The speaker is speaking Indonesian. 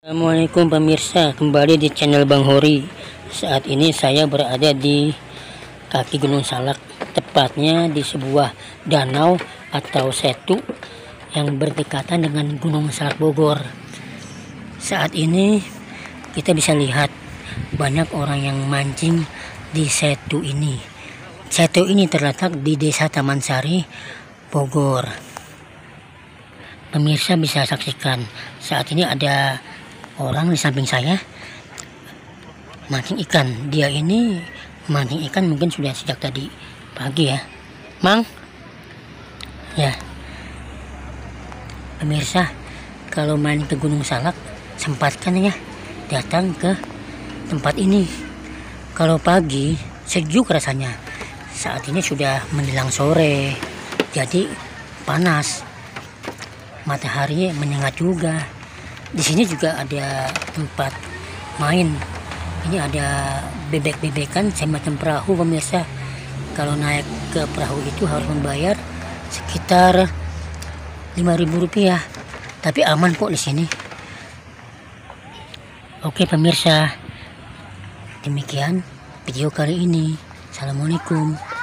Assalamualaikum pemirsa, kembali di channel Bang Hori. Saat ini saya berada di kaki Gunung Salak, tepatnya di sebuah danau atau setu yang berdekatan dengan Gunung Salak Bogor. Saat ini kita bisa lihat banyak orang yang mancing di setu ini. Setu ini terletak di Desa Taman Sari, Bogor. Pemirsa bisa saksikan saat ini ada orang di samping saya mancing ikan. Dia ini mancing ikan mungkin sudah sejak tadi pagi ya, Mang. Ya, pemirsa, kalau main ke Gunung Salak sempatkan ya datang ke tempat ini. Kalau pagi sejuk rasanya. Saat ini sudah menjelang sore, jadi panas. Matahari menyengat juga. Di sini juga ada tempat main. Ini ada bebek-bebekan semacam perahu pemirsa. Kalau naik ke perahu itu harus membayar sekitar Rp5.000. Tapi aman kok di sini. Oke pemirsa, demikian video kali ini. Assalamualaikum.